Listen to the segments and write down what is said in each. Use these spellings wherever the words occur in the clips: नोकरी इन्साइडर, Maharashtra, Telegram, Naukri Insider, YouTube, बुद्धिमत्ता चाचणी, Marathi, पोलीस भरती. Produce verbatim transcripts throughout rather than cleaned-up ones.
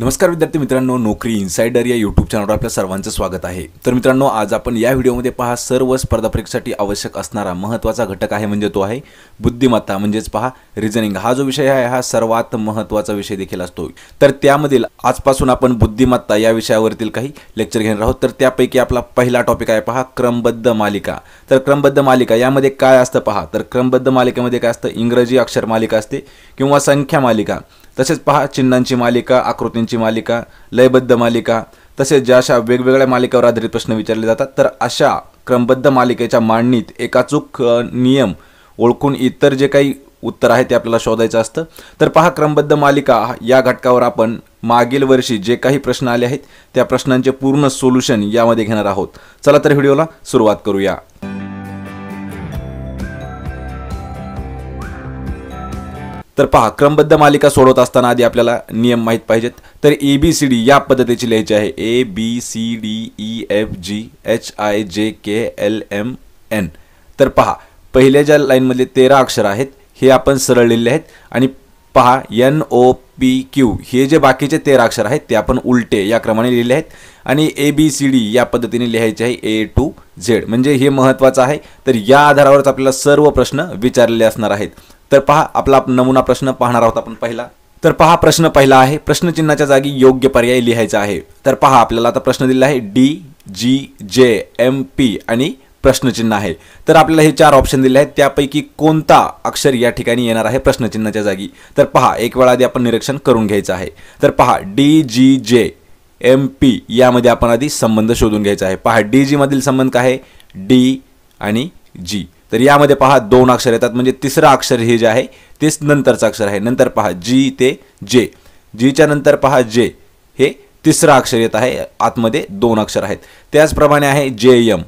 नमस्कार विद्यार्थी मित्रांनो, नोकरी इन्साइडर या यूट्यूब चॅनलवर आपल्या सर्वांचं स्वागत आहे। तर मित्रांनो, आज आपण या व्हिडिओमध्ये पहा सर्व स्पर्धा परीक्षेसाठी आवश्यक असणारा महत्त्वाचा घटक आहे, म्हणजे तो आहे बुद्धिमत्ता, म्हणजेच पहा रिजनिंग। हा जो विषय आहे हा सर्वात महत्त्वाचा विषय देखील असतो। तर त्यामधील आजपासून आपण बुद्धिमत्ता या विषयावरील काही लेक्चर घेणार आहोत। तर त्यापैकी आपला पहिला टॉपिक आहे पहा क्रमबद्ध मालिका। तर क्रमबद्ध मालिका यामध्ये काय असतं पहा, तर क्रमबद्ध मालिकेमध्ये काय असतं, इंग्रजी अक्षर मालिका असते किंवा संख्या मालिका, तसेच पहा चिन्हांची मालिका, आकृतींची मालिका, लयबद्ध मालिका, तसेच ज्या अशा वेगवेगळ्या मालिकावर आधारित प्रश्न विचारले जातात। तर अशा क्रमबद्ध मालिकेच्या मांडणीत एकाचूक नियम ओळखून इतर जे काही उत्तर आहे ते आपल्याला शोधायचं असतं। तर पहा क्रमबद्ध मालिका या घटकावर आपण मागील वर्षी जे काही प्रश्न आले आहेत त्या प्रश्नांचे पूर्ण सोल्युशन यामध्ये घेणार आहोत। चला तर व्हिडिओला सुरुवात करूया। तर पहा क्रमबद्ध मालिका सोडवत असताना आधी आपल्याला नियम माहित पाहिजेत। तर ए बी सी डी या पद्धतीची लिहायची आहे, A B C D E F G H I J K L M N. तर पहा पहिल्या ज्या लाईनमधले तेरा अक्षर आहेत हे आपण सरळ लिहिले आहेत, आणि पहा एन ओ पी क्यू हे जे बाकीचे तेरा अक्षर आहेत ते आपण उलटे या क्रमाने लिहिले आहेत, आणि ए बी सी डी या पद्धतीने लिहायचे आहे ए टू झेड, म्हणजे हे महत्त्वाचं आहे। तर या आधारावरच आपल्याला सर्व प्रश्न विचारलेले असणार आहेत। तर पहा आपला नमुना प्रश्न पाहणार आहोत आपण पहिला। तर पहा प्रश्न पहिला आहे, प्रश्नचिन्हाच्या जागी योग्य पर्याय लिहायचा आहे। तर पहा आपल्याला आता प्रश्न दिलेला आहे D G J M P आणि प्रश्नचिन्ह आहे। तर आपल्याला हे चार ऑप्शन दिले आहेत, त्यापैकी कोणता अक्षर या ठिकाणी येणार आहे प्रश्नचिन्हाच्या जागी। तर पहा एक वेळा आधी आपण निरीक्षण करून घ्यायचं आहे। तर पहा D G J M P यामध्ये आपण आधी संबंध शोधून घ्यायचा आहे। पहा डी जी मधील संबंध काय आहे, डी आणि जी। तर यामध्ये पहा दोन अक्षर येतात, म्हणजे तिसरा अक्षर हे जे आहे तेच नंतरचं अक्षर आहे। नंतर पहा जी ते जे, जीच्या नंतर पहा जे हे तिसरं अक्षर येत आहे, आतमध्ये दोन अक्षर आहेत। त्याचप्रमाणे आहे जे यम,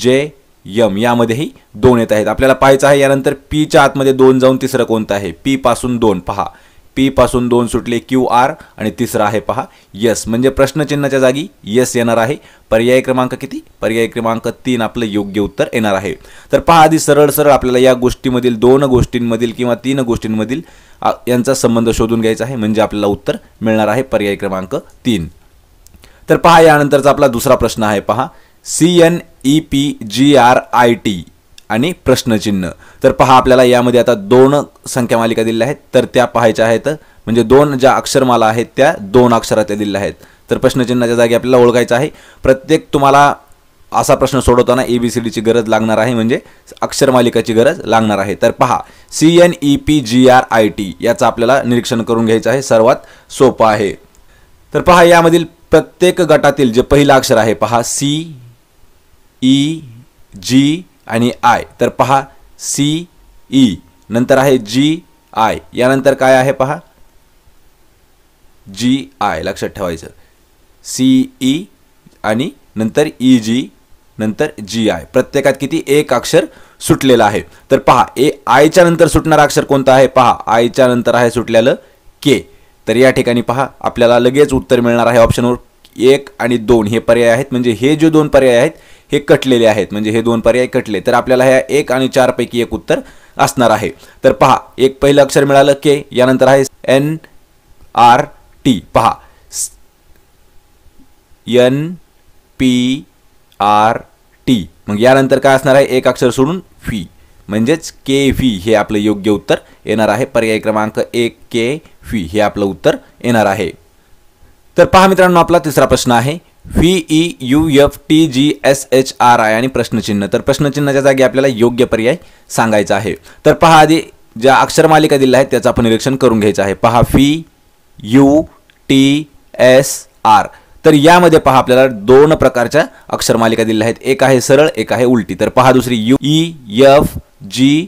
जे यम यामध्येही दोन येत आहेत। आपल्याला पाहायचं आहे यानंतर पीच्या आतमध्ये दोन जाऊन तिसरं कोणतं आहे, पी पासून दोन, पहा पी पासून दोन सुटले क्यू आर, आणि तिसरा आहे पहा यस, म्हणजे प्रश्नचिन्हाच्या जागी यस येणार आहे। पर्याय क्रमांक किती, पर्याय क्रमांक तीन आपलं योग्य उत्तर येणार आहे। तर पहा आधी सरळ सरळ आपल्याला या गोष्टीमधील दोन गोष्टींमधील किंवा तीन गोष्टींमधील यांचा संबंध शोधून घ्यायचा आहे, म्हणजे आपल्याला उत्तर मिळणार आहे पर्याय क्रमांक तीन। तर पहा यानंतरचा आपला दुसरा प्रश्न आहे, पहा C N E P G R I T आणि प्रश्नचिन्ह। तर पहा आपल्याला यामध्ये आता दोन संख्या मालिका दिलेल्या आहेत, तर त्या पाहायच्या आहेत, म्हणजे दोन ज्या अक्षरमाला आहेत त्या दोन अक्षरातल्या दिलेल्या आहेत। तर प्रश्नचिन्हाच्या जागी आपल्याला ओळखायचं आहे। प्रत्येक तुम्हाला असा प्रश्न सोडवताना ए बी सी डीची गरज लागणार आहे, म्हणजे अक्षरमालिकाची गरज लागणार आहे। तर पहा C N E P G R I T याचं आपल्याला निरीक्षण करून घ्यायचं आहे, सर्वात सोपं आहे। तर पहा यामधील प्रत्येक गटातील जे पहिलं अक्षर आहे, पहा सी ई जी आणि आय। तर पहा सी ई नंतर आहे जी आय, यानंतर काय आहे पहा जी आय, लक्षात ठेवायचं सी ई आणि नंतर ई जी नंतर जी आय, प्रत्येकात किती एक अक्षर सुटलेलं आहे। तर पहा ए आयच्या नंतर सुटणारा अक्षर कोणता आहे, पहा आयच्या नंतर आहे सुटलेलं के। तर या ठिकाणी पहा आपल्याला लगेच उत्तर मिळणार आहे ऑप्शनवर एक आणि दोन हे पर्याय आहेत, म्हणजे हे जे दोन पर्याय आहेत हे कटलेले आहेत, म्हणजे हे दोन पर्याय कटले। तर आपल्याला ह्या एक आणि चार पैकी एक उत्तर असणार आहे। तर पहा एक पहिलं अक्षर मिळालं के, यानंतर आहे एन आर टी, पहा एन पी आर टी, मग यानंतर काय असणार आहे एक अक्षर सोडून फी, म्हणजेच के फी हे आपलं योग्य उत्तर येणार आहे। पर्याय क्रमांक एक के फी हे आपलं उत्तर येणार आहे। तर पहा मित्रांनो आपला तिसरा प्रश्न आहे V E U F T G S H R I आणि प्रश्नचिन्ह। तर प्रश्नचिन्हाच्या जागी आपल्याला योग्य पर्याय सांगायचा आहे। तर पहा आधी ज्या अक्षरमालिका दिल्या आहेत त्याचं आपण निरीक्षण करून घ्यायचं आहे, पहा V U T S R. तर यामध्ये पहा आपल्याला दोन प्रकारच्या अक्षरमालिका दिल्या आहेत, एक आहे सरळ एक आहे उलटी। तर पहा दुसरी U E F G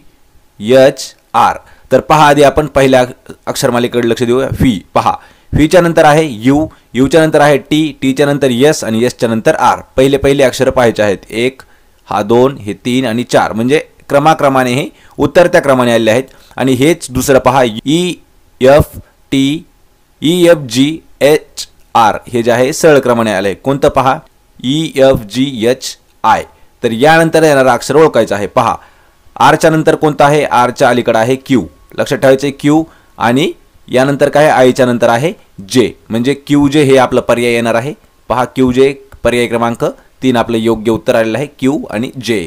H R. तर पहा आधी आपण पहिल्या अक्षरमालिकेकडे लक्ष देऊया, व्ही पहा व्हीच्या नंतर आहे यू, यूच्या नंतर आहे टी, टीच्या नंतर यस आणि यसच्या नंतर आर। पहिले पहिले अक्षर पाहायचे आहेत, एक हा दोन हे तीन आणि चार, म्हणजे क्रमाक्रमाने हे उतरत्या क्रमाने आलेले आहेत। आणि हेच दुसरं पहा E F T E F G H R हे जे आहे सरळ क्रमाने आलं आहे, कोणतं पहा ई एफ जी एच आय। तर यानंतर येणारं अक्षर ओळखायचं आहे, पहा आरच्या नंतर कोणतं आहे, आरच्या अलीकडं आहे क्यू, लक्षात ठेवायचं क्यू आणि यानंतर काय आयच्या नंतर आहे जे, म्हणजे क्यू जे हे आपलं पर्याय येणार आहे। पहा क्यू जे पर्याय क्रमांक तीन आपले योग्य उत्तर आलेलं आहे, क्यू आणि जे।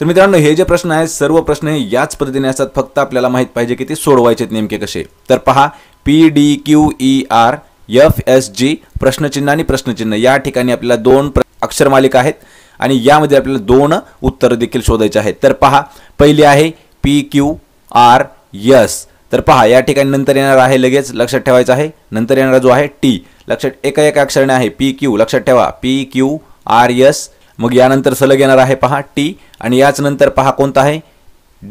तर मित्रांनो हे जे प्रश्न आहेत सर्व प्रश्न हे याच पद्धतीने असतात, फक्त आपल्याला माहित पाहिजे की ते सोडवायचेत नेमके कसे। तर पहा P D Q E R F S G प्रश्नचिन्ह आणि प्रश्नचिन्ह या ठिकाणी आपल्याला दोन अक्षरमालिका आहेत आणि यामध्ये आपल्याला दोन उत्तर देखील शोधायचे आहेत। तर पहा पहिले आहे पी क्यू आर एस, तर पहा या ठिकाणी नंतर येणार आहे, लगेच लक्षात ठेवायचं आहे, नंतर येणारा जो आहे टी, लक्षात एका एका अक्षराने आहे पी क्यू, लक्षात ठेवा पी क्यू आर एस, मग यानंतर सलग येणार आहे पहा टी, आणि याच नंतर पहा कोणता आहे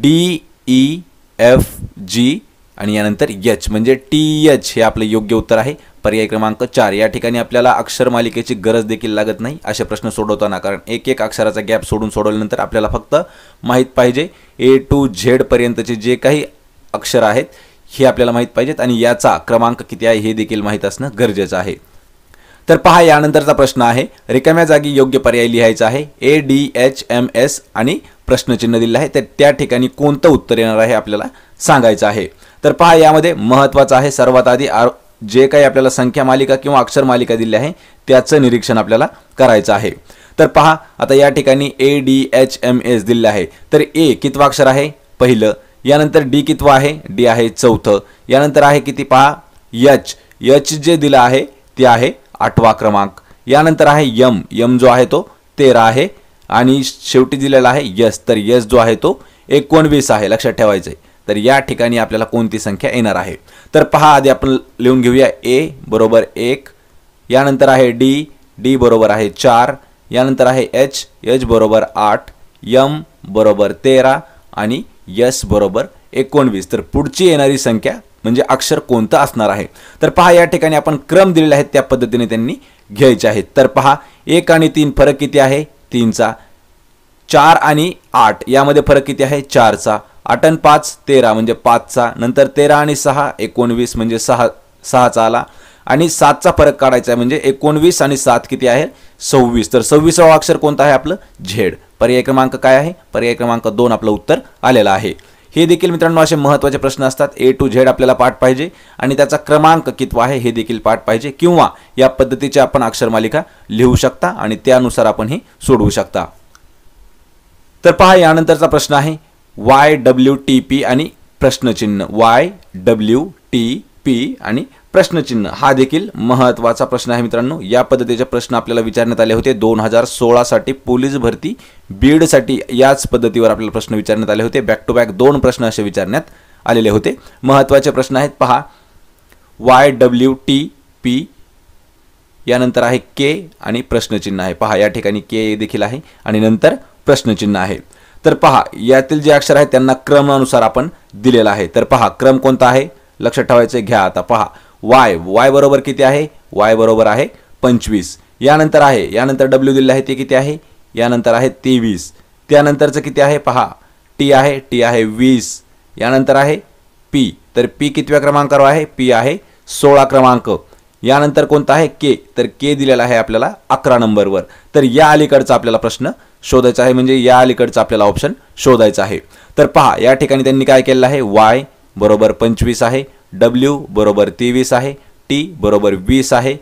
डी ई एफ जी आणि यानंतर एच, म्हणजे टी एच हे आपलं योग्य उत्तर आहे, पर्याय क्रमांक चार। या ठिकाणी आपल्याला अक्षरमालिकेची गरज देखील लागत नाही असे प्रश्न सोडवताना, कारण एक एक अक्षराचा गॅप सोडून सोडवल्यानंतर आपल्याला फक्त माहित पाहिजे ए टू झेड पर्यंतचे जे काही अक्षर आहेत हे आपल्याला माहित पाहिजेत आणि याचा क्रमांक किती आहे हे देखील माहित असणं गरजेचं आहे। तर पहा यानंतरचा प्रश्न आहे रिकाम्या जागी योग्य पर्याय लिहायचा आहे A D H M S आणि प्रश्नचिन्ह दिलेलं आहे, तर त्या ठिकाणी कोणतं उत्तर येणार आहे आपल्याला सांगायचं आहे। तर पहा यामध्ये महत्त्वाचं आहे सर्वात आधी जे काही आपल्याला संख्या मालिका किंवा अक्षर मालिका दिली आहे त्याचं निरीक्षण आपल्याला करायचं आहे। तर पहा आता या ठिकाणी A D H M S दिलेलं आहे, तर ए कितवा अक्षर आहे पहिलं, यानंतर डी कितवा आहे डी आहे चौथं, यानंतर आहे किती पहा यच, यच जे दिलं आहे ते आहे आठवा क्रमांक, यानंतर आहे यम, यम जो आहे तो तेरा आहे आणि शेवटी दिलेला आहे यस, तर यस जो आहे तो एकोणवीस आहे, लक्षात ठेवायचं आहे। तर या ठिकाणी आपल्याला कोणती संख्या येणार आहे, तर पहा आधी आपण लिहून घेऊया ए बरोबर एक, यानंतर आहे डी, डी बरोबर आहे चार, यानंतर आहे एच, एच बरोबर आठ, यम बरोबर तेरा आणि यस बरोबर एकोणवीस। तर पुढची येणारी संख्या म्हणजे अक्षर कोणतं असणार आहे, तर पहा या ठिकाणी आपण क्रम दिलेला आहे त्या पद्धतीने त्यांनी घ्यायचे आहेत। तर पहा एक आणि तीन फरक किती आहे तीनचा, चार आणि आठ यामध्ये फरक किती आहे चारचा, आठ आणि पाच तेरा म्हणजे पाचचा, नंतर तेरा आणि सहा एकोणवीस म्हणजे सहा, सहाचा आला, आणि सातचा फरक काढायचा आहे म्हणजे एकोणवीस आणि सात किती आहे सव्वीस, तर सव्वीसावा अक्षर कोणतं आहे आपलं झेड, पर्याय क्रमांक काय आहे पर्याय क्रमांक दोन आपलं उत्तर आलेलं आहे। हे देखील मित्रांनो असे महत्त्वाचे प्रश्न असतात, ए टू झेड आपल्याला पाठ पाहिजे आणि त्याचा क्रमांक कितवा आहे हे देखील पाठ पाहिजे, किंवा या पद्धतीची आपण अक्षरमालिका लिहू शकता आणि त्यानुसार आपण हे सोडवू शकता। तर पहा यानंतरचा प्रश्न आहे वाय डब्ल्यू टी पी आणि प्रश्नचिन्ह, वाय डब्ल्यू टी पी आणि प्रश्नचिन्ह हा देखील महत्त्वाचा प्रश्न आहे मित्रांनो। या पद्धतीचे प्रश्न आपल्याला विचारण्यात आले होते दोन हजार सोळासाठी पोलीस भरती बीडसाठी, याच पद्धतीवर आपल्याला प्रश्न विचारण्यात आले होते, बॅक टू बॅक दोन प्रश्न असे विचारण्यात आलेले होते, महत्त्वाचे प्रश्न आहेत। पहा वाय डब्ल्यू टी पी यानंतर आहे के आणि प्रश्नचिन्ह आहे, पहा या ठिकाणी के देखील आहे आणि नंतर प्रश्नचिन्ह आहे। तर पहा यातील जे अक्षर आहेत त्यांना क्रमानुसार आपण दिलेला आहे, तर पहा क्रम कोणता आहे लक्षात ठेवायचं घ्या। आता पहा वाय, वाय बरोबर किती आहे वाय बरोबर आहे पंचवीस, यानंतर आहे यानंतर डब्ल्यू दिलेलं आहे ते किती आहे यानंतर आहे तेवीस, त्यानंतरचं किती आहे पहा टी आहे, टी आहे वीस, यानंतर आहे पी, तर पी कितव्या क्रमांकावर आहे पी आहे सोळा क्रमांक, यानंतर कोणता आहे के, तर के दिलेला आहे आपल्याला अकरा नंबरवर। तर या अलीकडचा आपल्याला प्रश्न शोधायचा आहे, म्हणजे या अलीकडचा आपल्याला ऑप्शन शोधायचा आहे। तर पहा या ठिकाणी त्यांनी काय केलेलं आहे वाय बरोबर पंचवीस आहे, डब्ल्यू बरोबर तेवीस आहे, टी बरोबर वीस आहे,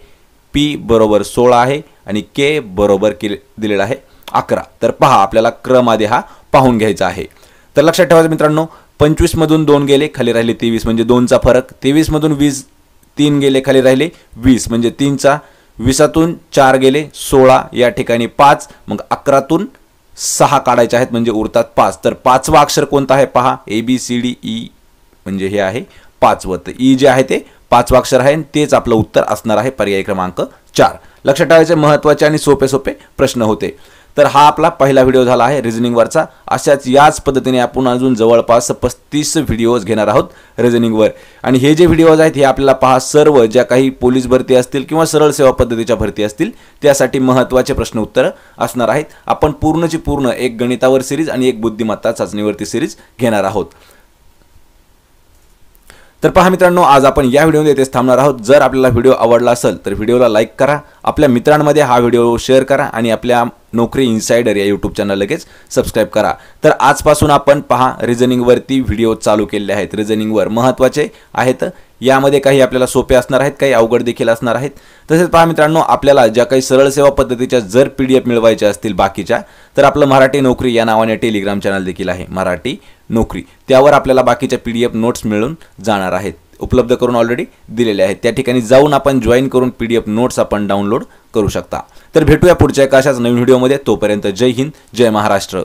पी बरोबर सोळा आहे आणि के बरोबर के दिलेला आहे अकरा। तर पहा आपल्याला क्रम आधी हा पाहून घ्यायचा आहे। तर लक्षात ठेवायचं मित्रांनो पंचवीसमधून दोन गेले खाली राहिले तेवीस म्हणजे दोनचा फरक, तेवीसमधून वीस तीन गेले खाली राहिले वीस म्हणजे तीनचा, वीसातून चार गेले सोळा या ठिकाणी पाच, मग अकरातून सहा काढायचे आहेत म्हणजे उरतात पाच। तर पाचवा अक्षर कोणता आहे पहा ए बी सी डी ई म्हणजे हे आहे पाचवं, तर ई जे आहे ते पाचवा अक्षर आहे आणि तेच आपलं उत्तर असणार आहे, पर्याय क्रमांक चार। लक्षात ठेवायचे महत्त्वाचे आणि सोपे सोपे प्रश्न होते। तर हा आपला पहिला व्हिडिओ झाला आहे रिझनिंगवरचा, अशाच याच पद्धतीने आपण अजून जवळपास पस्तीस व्हिडिओज घेणार आहोत रिझनिंगवर, आणि हे जे व्हिडिओज आहेत हे आपल्याला पहा सर्व ज्या काही पोलीस भरती असतील किंवा सरळ सेवा पद्धतीच्या भरती असतील त्यासाठी महत्त्वाचे प्रश्न उत्तरं असणार आहेत। आपण पूर्णची पूर्ण एक गणितावर सिरीज आणि एक बुद्धिमत्ता चाचणीवरती सिरीज घेणार आहोत। तर पहा मित्रांनो, आज आपण या व्हिडिओमध्ये इथेच थांबणार आहोत। जर आपल्याला व्हिडिओ आवडला असेल तर व्हिडिओला लाईक करा, आपल्या मित्रांमध्ये हा व्हिडिओ शेअर करा आणि आपल्या नोकरी इनसाइडर या यूट्यूब चॅनल लगेच सबस्क्राइब करा। तर आजपासून आपण पहा रिजनिंग वरती व्हिडिओ चालू केले आहेत। रिजनिंग वर महत्त्वाचे आहेत, यामध्ये काही आपल्याला सोपे असणार आहेत, काही अवघड देखील असणार आहेत। तसेच पहा मित्रांनो, आपल्याला ज्या काही सरळ सेवा पद्धतीच्या जर पीडीएफ मिळवायचे असतील बाकीच्या, तर आपलं मराठी नोकरी या नावाने टेलिग्राम चॅनल देखील आहे, मराठी नोकरी, त्यावर आपल्याला बाकीच्या पीडीएफ नोट्स मिळून जाणार आहेत, उपलब्ध करून ऑलरेडी दिलेले आहेत। त्या ठिकाणी जाऊन आपण जॉईन करून पीडीएफ नोट्स आपण डाउनलोड करू शकता। तर भेटूया पुढच्या एका अशाच नवीन व्हिडिओमध्ये, तोपर्यंत जय हिंद, जय महाराष्ट्र।